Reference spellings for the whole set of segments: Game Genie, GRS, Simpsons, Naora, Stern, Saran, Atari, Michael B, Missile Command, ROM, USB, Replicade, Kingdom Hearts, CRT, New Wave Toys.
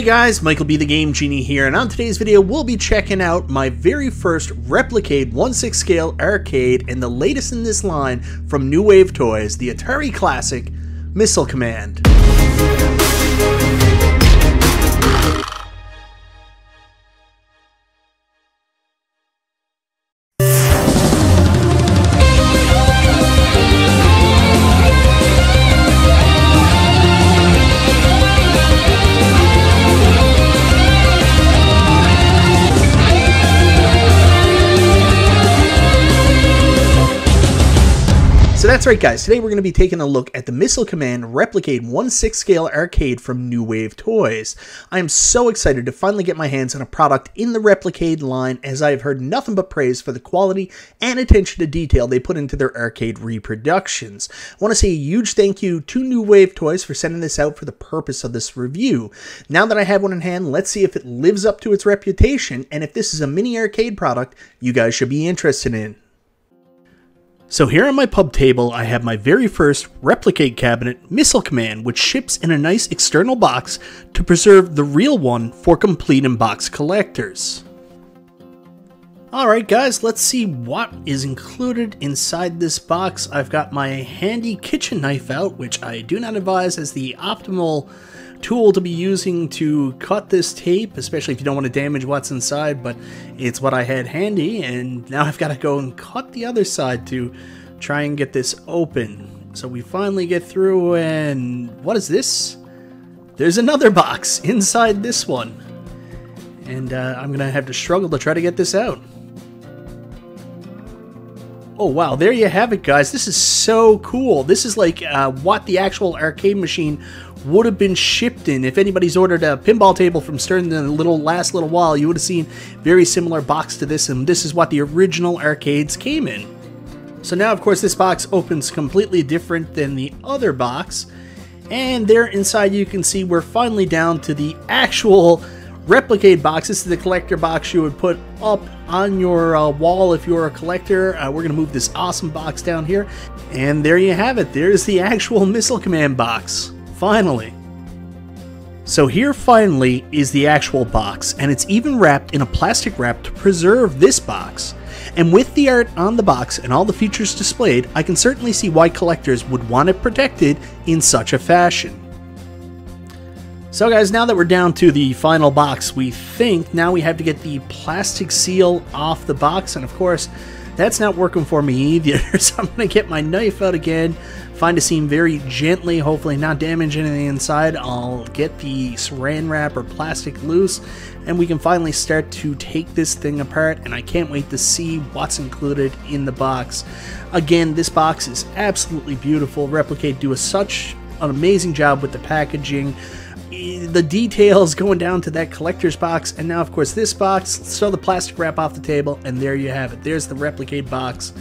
Hey guys, Michael B the Game Genie here, and on today's video we'll be checking out my very first Replicade 1/6 scale arcade and the latest in this line from New Wave Toys, the Atari classic Missile Command. So that's right guys, today we're going to be taking a look at the Missile Command Replicade 1/6 scale arcade from New Wave Toys. I am so excited to finally get my hands on a product in the Replicade line, as I have heard nothing but praise for the quality and attention to detail they put into their arcade reproductions. I want to say a huge thank you to New Wave Toys for sending this out for the purpose of this review. Now that I have one in hand, let's see if it lives up to its reputation, and if this is a mini arcade product you guys should be interested in. So here on my pub table, I have my very first Replicade cabinet, Missile Command, which ships in a nice external box to preserve the real one for complete in-box collectors. Alright guys, let's see what is included inside this box. I've got my handy kitchen knife out, which I do not advise as the optimal tool to be using to cut this tape, especially if you don't want to damage what's inside, but it's what I had handy, and now I've got to go and cut the other side to try and get this open. So we finally get through, and what is this? There's another box inside this one, and I'm gonna have to struggle to try to get this out. Oh wow, there you have it guys, this is so cool. This is like what the actual arcade machine would have been shipped in. If anybody's ordered a pinball table from Stern in the last little while, you would have seen very similar box to this, and this is what the original arcades came in. So now of course this box opens completely different than the other box, and there inside you can see we're finally down to the actual Replicade box. This is the collector box you would put up on your wall if you're a collector. We're gonna move this awesome box down here, and there you have it. There's the actual Missile Command box. Finally. So here finally is the actual box, and it's even wrapped in a plastic wrap to preserve this box. And with the art on the box and all the features displayed, I can certainly see why collectors would want it protected in such a fashion. So guys, now that we're down to the final box, we think now we have to get the plastic seal off the box, and of course that's not working for me either, so I'm going to get my knife out again, find a seam very gently, hopefully not damage anything inside. I'll get the saran wrap or plastic loose, and we can finally start to take this thing apart, and I can't wait to see what's included in the box. Again, this box is absolutely beautiful. Replicade do such an amazing job with the packaging, the details going down to that collector's box, and now of course this box. Let's throw the plastic wrap off the table, and there you have it. There's the Replicade box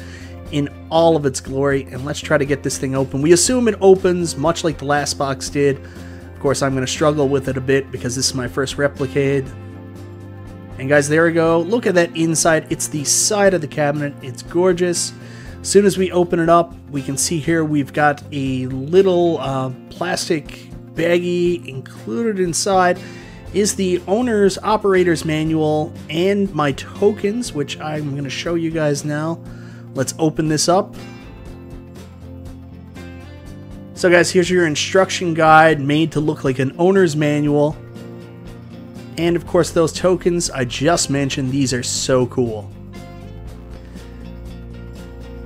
in all of its glory, and let's try to get this thing open. We assume it opens much like the last box did. Of course I'm going to struggle with it a bit because this is my first Replicade. And guys, there we go. Look at that inside. It's the side of the cabinet. It's gorgeous. As soon as we open it up, we can see here we've got a little plastic baggie. Included inside is the owner's operator's manual and my tokens, which I'm going to show you guys now. Let's open this up. So guys, here's your instruction guide made to look like an owner's manual. And of course those tokens I just mentioned, these are so cool.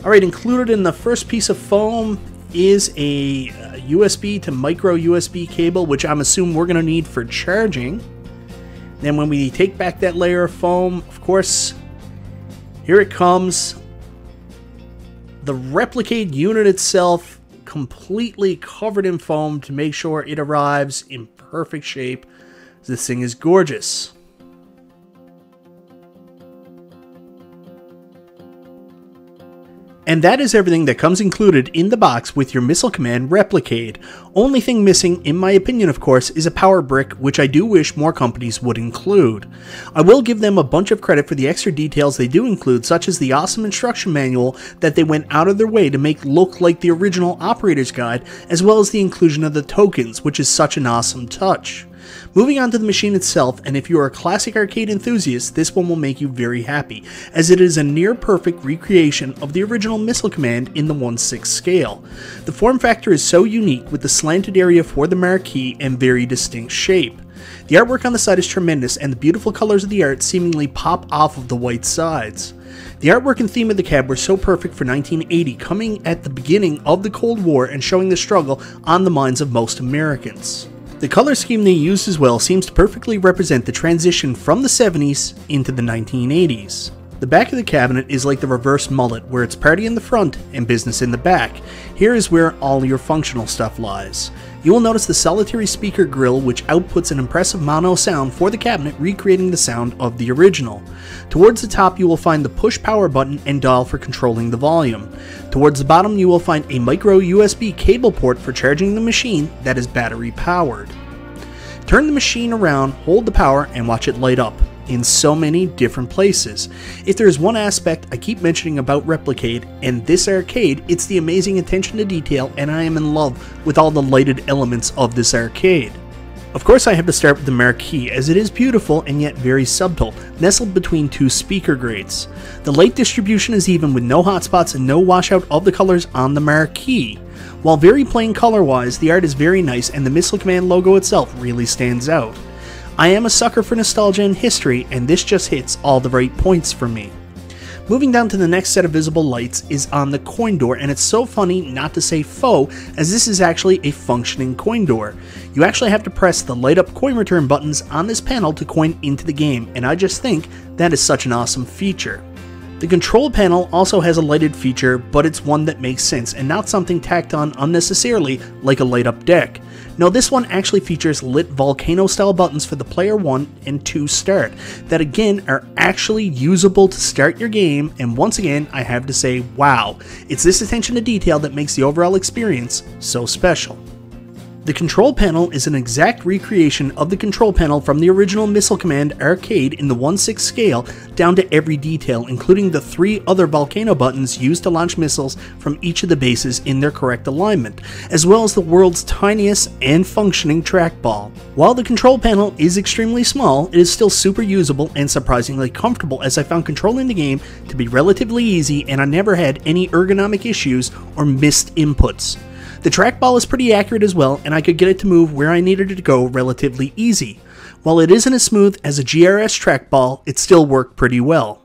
Alright, included in the first piece of foam is a USB to micro USB cable, which I'm assuming we're going to need for charging. Then when we take back that layer of foam, of course, here it comes. The Replicade unit itself completely covered in foam to make sure it arrives in perfect shape. This thing is gorgeous. And that is everything that comes included in the box with your Missile Command Replicade. Only thing missing, in my opinion of course, is a power brick, which I do wish more companies would include. I will give them a bunch of credit for the extra details they do include, such as the awesome instruction manual that they went out of their way to make look like the original operator's guide, as well as the inclusion of the tokens, which is such an awesome touch. Moving on to the machine itself, and if you are a classic arcade enthusiast, this one will make you very happy, as it is a near-perfect recreation of the original Missile Command in the 1/6 scale. The form factor is so unique, with the slanted area for the marquee and very distinct shape. The artwork on the side is tremendous, and the beautiful colors of the art seemingly pop off of the white sides. The artwork and theme of the cab were so perfect for 1980, coming at the beginning of the Cold War and showing the struggle on the minds of most Americans. The color scheme they used as well seems to perfectly represent the transition from the 70s into the 1980s. The back of the cabinet is like the reverse mullet, where it's party in the front and business in the back. Here is where all your functional stuff lies. You will notice the solitary speaker grille, which outputs an impressive mono sound for the cabinet, recreating the sound of the original. Towards the top you will find the push power button and dial for controlling the volume. Towards the bottom you will find a micro USB cable port for charging the machine that is battery powered. Turn the machine around, hold the power, and watch it light up in so many different places. If there is one aspect I keep mentioning about Replicade and this arcade, it's the amazing attention to detail, and I am in love with all the lighted elements of this arcade. Of course I have to start with the marquee, as it is beautiful and yet very subtle, nestled between two speaker grates. The light distribution is even, with no hotspots and no washout of the colors on the marquee. While very plain color-wise, the art is very nice, and the Missile Command logo itself really stands out. I am a sucker for nostalgia and history, and this just hits all the right points for me. Moving down to the next set of visible lights is on the coin door, and it's so funny not to say faux, as this is actually a functioning coin door. You actually have to press the light up coin return buttons on this panel to coin into the game, and I just think that is such an awesome feature. The control panel also has a lighted feature, but it's one that makes sense and not something tacked on unnecessarily like a light up deck. No, this one actually features lit volcano style buttons for the player 1 and 2 start that again are actually usable to start your game, and once again I have to say wow, it's this attention to detail that makes the overall experience so special. The control panel is an exact recreation of the control panel from the original Missile Command arcade in the 1/6 scale down to every detail, including the 3 other volcano buttons used to launch missiles from each of the bases in their correct alignment, as well as the world's tiniest and functioning trackball. While the control panel is extremely small, it is still super usable and surprisingly comfortable, as I found controlling the game to be relatively easy and I never had any ergonomic issues or missed inputs. The trackball is pretty accurate as well, and I could get it to move where I needed it to go relatively easy. While it isn't as smooth as a GRS trackball, it still worked pretty well.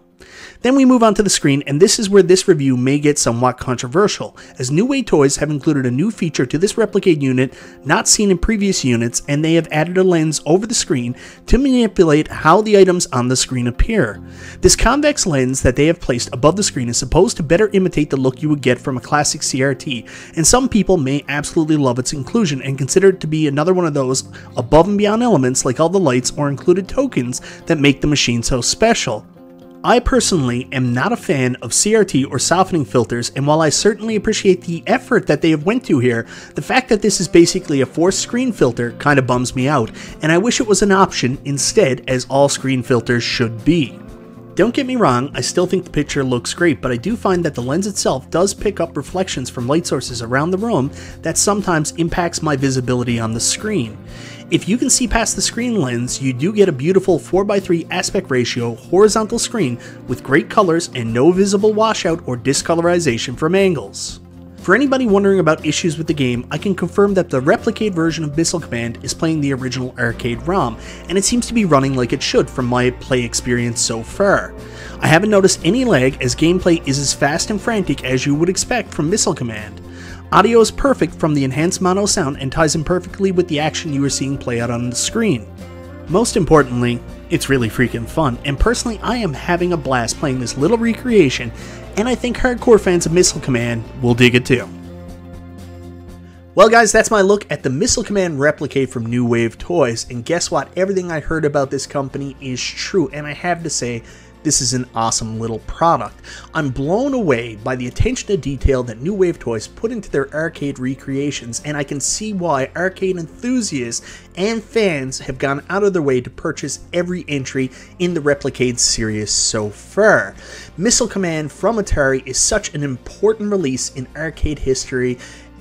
Then we move on to the screen, and this is where this review may get somewhat controversial, as New Wave Toys have included a new feature to this Replicade unit not seen in previous units, and they have added a lens over the screen to manipulate how the items on the screen appear. This convex lens that they have placed above the screen is supposed to better imitate the look you would get from a classic CRT, and some people may absolutely love its inclusion and consider it to be another one of those above and beyond elements like all the lights or included tokens that make the machine so special. I personally am not a fan of CRT or softening filters, and while I certainly appreciate the effort that they have went to here, the fact that this is basically a forced screen filter kinda bums me out, and I wish it was an option instead, as all screen filters should be. Don't get me wrong, I still think the picture looks great, but I do find that the lens itself does pick up reflections from light sources around the room that sometimes impacts my visibility on the screen. If you can see past the screen lens, you do get a beautiful 4:3 aspect ratio horizontal screen with great colors and no visible washout or discolorization from angles. For anybody wondering about issues with the game, I can confirm that the Replicade version of Missile Command is playing the original arcade ROM, and it seems to be running like it should from my play experience so far. I haven't noticed any lag, as gameplay is as fast and frantic as you would expect from Missile Command. Audio is perfect from the enhanced mono sound and ties in perfectly with the action you are seeing play out on the screen. Most importantly, it's really freaking fun, and personally I am having a blast playing this little recreation, and I think hardcore fans of Missile Command will dig it too. Well guys, that's my look at the Missile Command Replicade from New Wave Toys, and guess what? Everything I heard about this company is true, and I have to say, this is an awesome little product. I'm blown away by the attention to detail that New Wave Toys put into their arcade recreations, and I can see why arcade enthusiasts and fans have gone out of their way to purchase every entry in the Replicade series so far. Missile Command from Atari is such an important release in arcade history,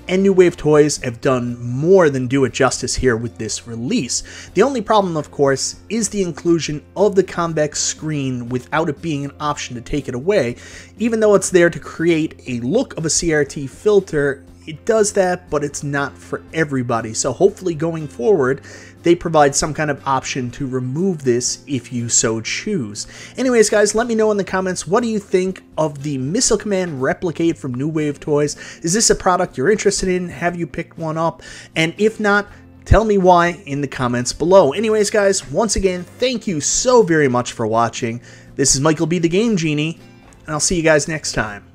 and New Wave Toys have done more than do it justice here with this release. The only problem, of course, is the inclusion of the convex screen without it being an option to take it away. Even though it's there to create a look of a CRT filter, it does that, but it's not for everybody. So hopefully going forward, they provide some kind of option to remove this if you so choose. Anyways, guys, let me know in the comments, what do you think of the Missile Command Replicade from New Wave Toys? Is this a product you're interested in? Have you picked one up? And if not, tell me why in the comments below. Anyways, guys, once again, thank you so very much for watching. This is Michael B, the Game Genie, and I'll see you guys next time.